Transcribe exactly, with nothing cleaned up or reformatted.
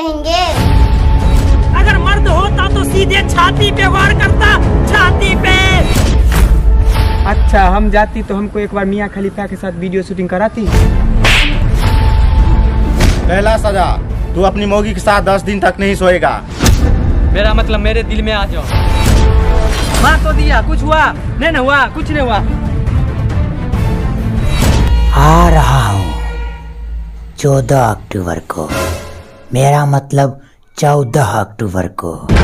रहेंगे। अगर मर्द होता तो सीधे छाती पे वार करता, छाती पे। अच्छा हम जाती तो हमको एक बार मियां खलीफा के साथ वीडियो शूटिंग कराती। पहला सजा, तू अपनी मोगी के साथ दस दिन तक नहीं सोएगा। मेरा मतलब मेरे दिल में आ जाओ। मार तो दिया, कुछ हुआ नहीं? ना हुआ, कुछ नहीं हुआ। आ रहा हूँ चौदह अक्टूबर को, मेरा मतलब चौदह अक्टूबर को।